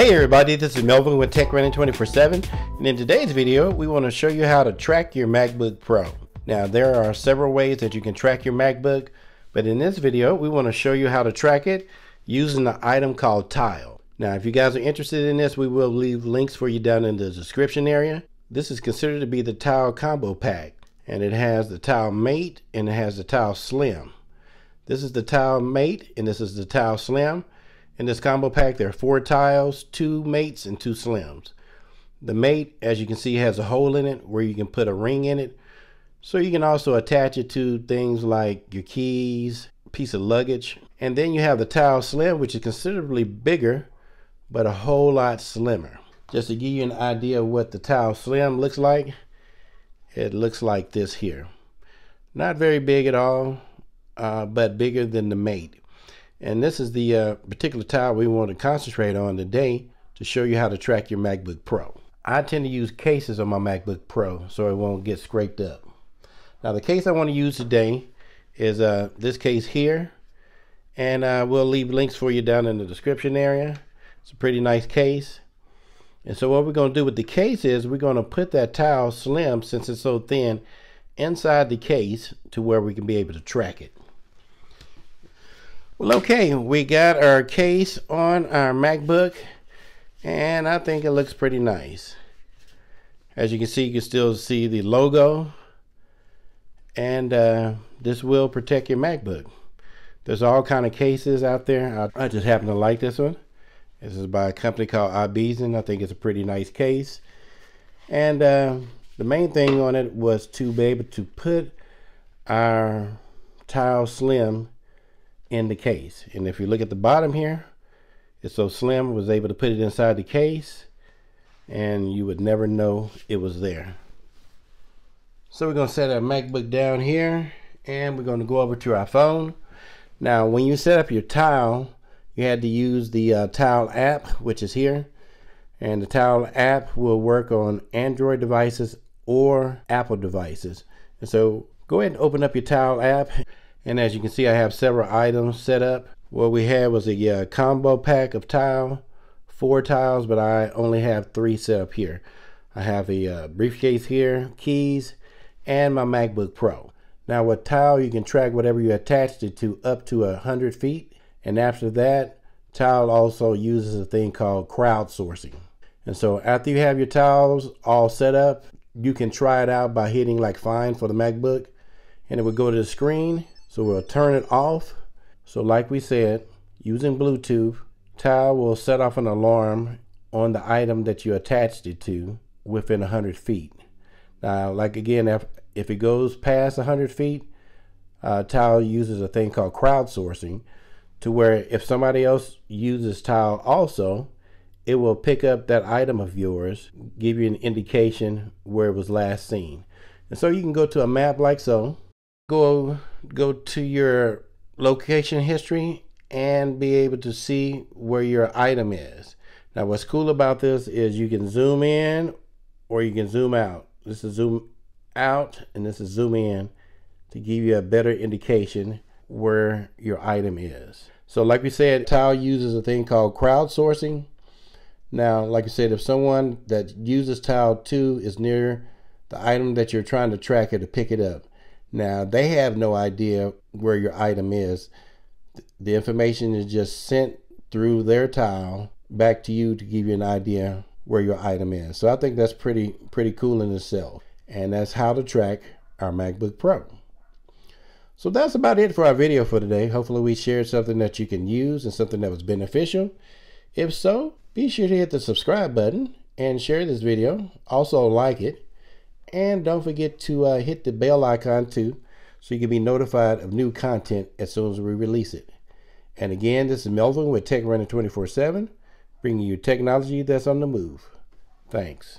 Hey everybody, this is Melvin with Tech Runnin' 24/7, and in today's video we want to show you how to track your MacBook Pro. Now there are several ways that you can track your MacBook, but in this video we want to show you how to track it using an item called Tile. Now if you guys are interested in this, we will leave links for you down in the description area. This is considered to be the Tile Combo Pack, and it has the Tile Mate and it has the Tile Slim. This is the Tile Mate and this is the Tile Slim. In this combo pack, there are 4 tiles, 2 mates, and 2 slims. The mate, as you can see, has a hole in it where you can put a ring in it. So you can also attach it to things like your keys, piece of luggage. And then you have the Tile Slim, which is considerably bigger, but a whole lot slimmer. Just to give you an idea of what the Tile Slim looks like, it looks like this here. Not very big at all, but bigger than the mate. And this is the particular tile we want to concentrate on today to show you how to track your MacBook Pro. I tend to use cases on my MacBook Pro so it won't get scraped up. Now the case I want to use today is this case here, and we'll leave links for you down in the description area. It's a pretty nice case. And so what we're going to do with the case is we're going to put that Tile Slim, since it's so thin, inside the case to where we can be able to track it. Well, okay, we got our case on our MacBook, and I think it looks pretty nice. As you can see, you can still see the logo, and this will protect your MacBook. There's all kind of cases out there. I just happen to like this one. This is by a company called iBlason. I think it's a pretty nice case. And the main thing on it was to be able to put our Tile Slim in the case. And if you look at the bottom here, it's so slim, was able to put it inside the case and you would never know it was there. So we're gonna set our MacBook down here and we're gonna go over to our phone. Now when you set up your Tile, you had to use the Tile app, which is here, and the Tile app will work on Android devices or Apple devices. And so go ahead and open up your Tile app. And as you can see, I have several items set up. What we had was a combo pack of tile, 4 tiles, but I only have 3 set up here. I have a briefcase here, keys, and my MacBook Pro. Now with Tile, you can track whatever you attached it to up to 100 feet. And after that, Tile also uses a thing called crowdsourcing. And so after you have your tiles all set up, you can try it out by hitting like find for the MacBook, and it would go to the screen. So we'll turn it off. So like we said, using Bluetooth, Tile will set off an alarm on the item that you attached it to within 100 feet. Now, like again, if it goes past 100 feet, Tile uses a thing called crowdsourcing, to where if somebody else uses Tile also, it will pick up that item of yours, give you an indication where it was last seen. And so you can go to a map like so, go to your location history and be able to see where your item is. Now what's cool about this is you can zoom in or you can zoom out. This is zoom out and this is zoom in to give you a better indication where your item is. So like we said, Tile uses a thing called crowdsourcing. Now like I said, if someone that uses Tile 2 is near the item that you're trying to track it to pick it up. Now they have no idea where your item is. The information is just sent through their tile back to you to give you an idea where your item is. So I think that's pretty cool in itself. And that's how to track our MacBook Pro. So that's about it for our video for today. Hopefully we shared something that you can use and something that was beneficial. If so, be sure to hit the subscribe button and share this video. Also like it. And don't forget to hit the bell icon too, so you can be notified of new content as soon as we release it. And again, this is Melvin with Tech Runnin' 24/7, bringing you technology that's on the move. Thanks.